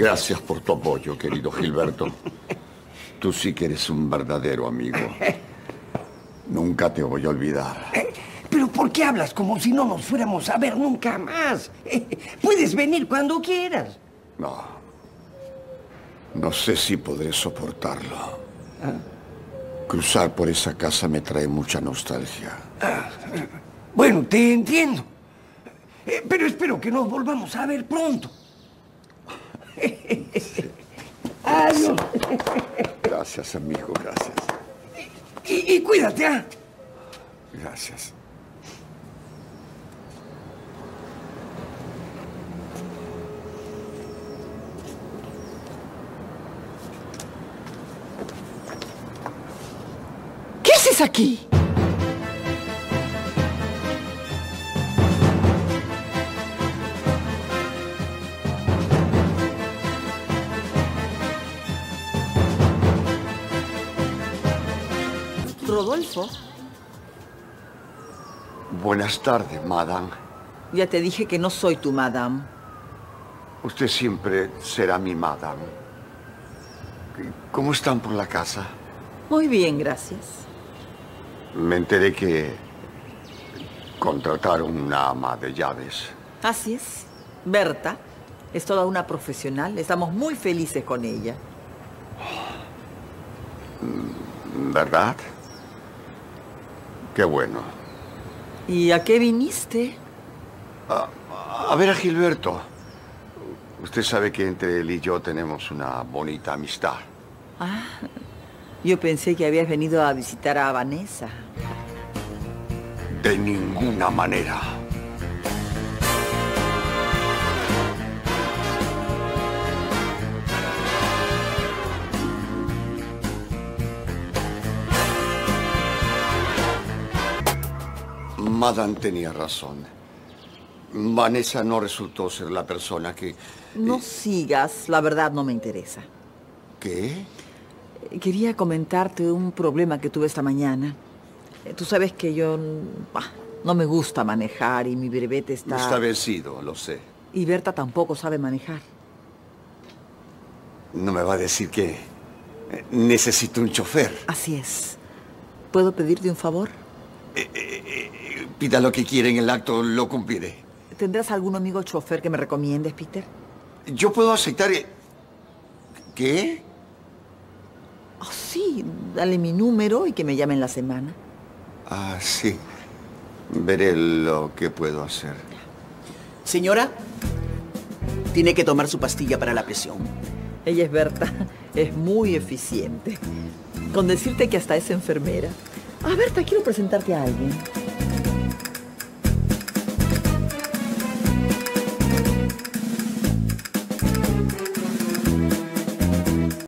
Gracias por tu apoyo, querido Gilberto. Tú sí que eres un verdadero amigo. Nunca te voy a olvidar. ¿Pero por qué hablas como si no nos fuéramos a ver nunca más? Puedes venir cuando quieras. No. No sé si podré soportarlo. ¿Ah? Cruzar por esa casa me trae mucha nostalgia. Ah, bueno, te entiendo. Pero espero que nos volvamos a ver pronto. Sí. Adiós. Gracias, amigo, gracias. Y cuídate, ¿ah? Gracias. ¿Qué haces aquí? Rodolfo. Buenas tardes, madame. Ya te dije que no soy tu madame. Usted siempre será mi madame. ¿Cómo están por la casa? Muy bien, gracias. Me enteré que contrataron una ama de llaves. Así es. Berta es toda una profesional. Estamos muy felices con ella. ¿Verdad? Qué bueno. ¿Y a qué viniste? A ver a Gilberto. Usted sabe que entre él y yo tenemos una bonita amistad. Ah, yo pensé que habías venido a visitar a Vanessa. De ninguna manera. Madame tenía razón. Vanessa no resultó ser la persona que... No sigas, la verdad no me interesa. ¿Qué? Quería comentarte un problema que tuve esta mañana. Tú sabes que yo no me gusta manejar y mi brevete está... Establecido, lo sé. Y Berta tampoco sabe manejar. No me va a decir que necesito un chofer. Así es. ¿Puedo pedirte un favor? Pida lo que quiera en el acto, lo cumpliré. ¿Tendrás algún amigo chofer que me recomiendes, Peter? Yo puedo aceptar... ¿Qué? Oh, sí, dale mi número y que me llame en la semana. Ah, sí. Veré lo que puedo hacer. Señora, tiene que tomar su pastilla para la presión. Ella es Berta, es muy eficiente. Con decirte que hasta es enfermera. Ah, Berta, quiero presentarte a alguien.